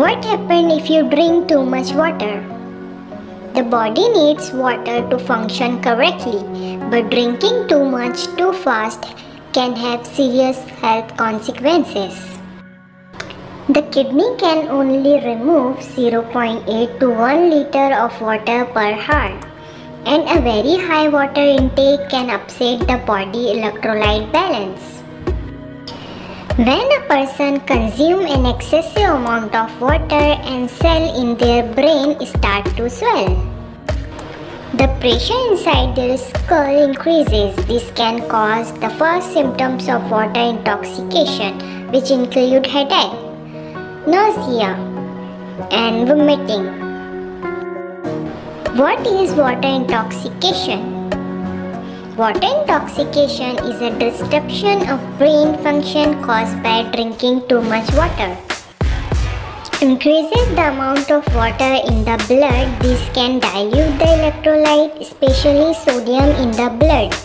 What happens if you drink too much water? The body needs water to function correctly, but drinking too much too fast can have serious health consequences. The kidney can only remove 0.8 to 1 liter of water per hour, and a very high water intake can upset the body electrolyte balance. When a person consumes an excessive amount of water and cells in their brain start to swell. The pressure inside their skull increases. This can cause the first symptoms of water intoxication, which include headache, nausea, and vomiting. What is water intoxication? Water intoxication is a disruption of brain function caused by drinking too much water. Increases the amount of water in the blood. This can dilute the electrolyte, especially sodium in the blood.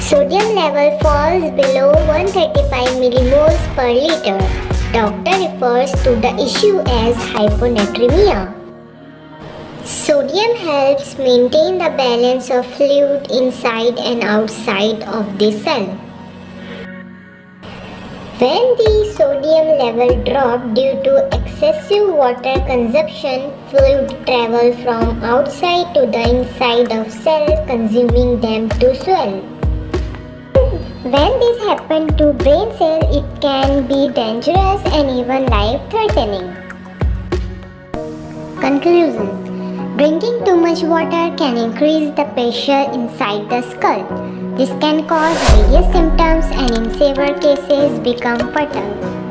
Sodium level falls below 135 millimoles per liter. Doctor refers to the issue as hyponatremia. Sodium helps maintain the balance of fluid inside and outside of the cell. When the sodium level drops due to excessive water consumption, fluid travels from outside to the inside of cells, consuming them to swell. When this happens to brain cells, it can be dangerous and even life-threatening. Conclusion. Drinking too much water can increase the pressure inside the skull. This can cause various symptoms and in severe cases become fatal.